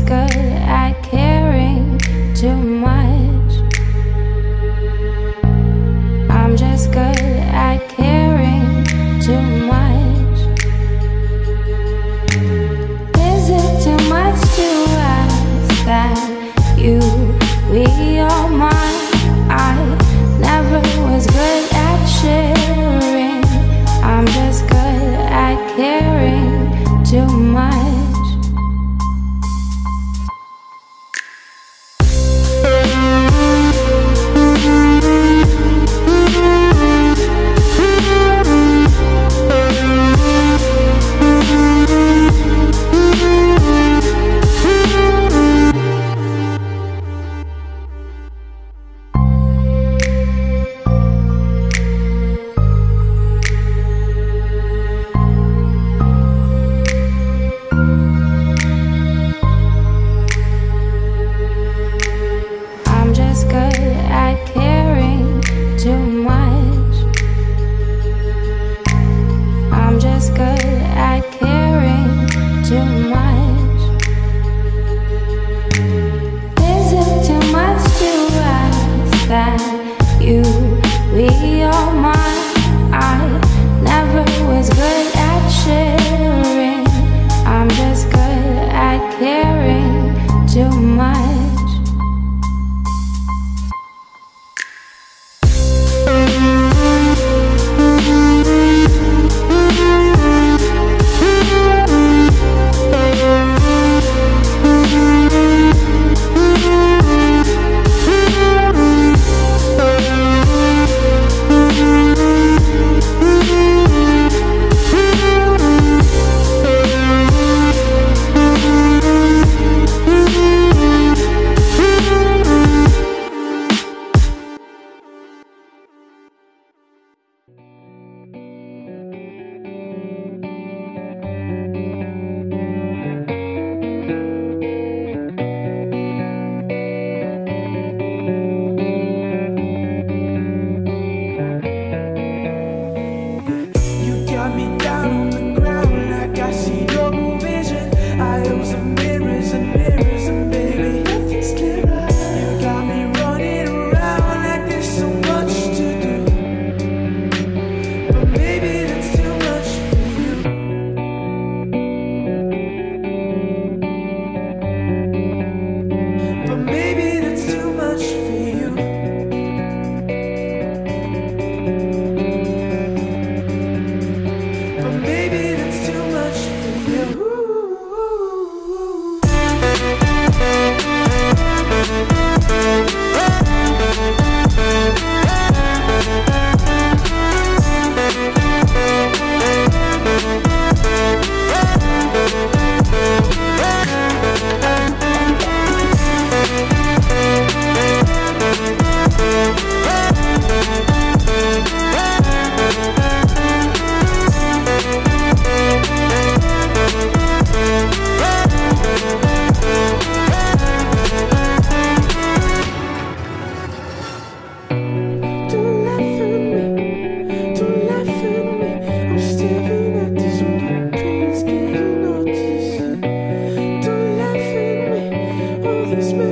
is good at caring too much. I'm just good at caring too much. Is it too much to ask that you be all mine? I never was good at sharing. I'm just good at caring too much. This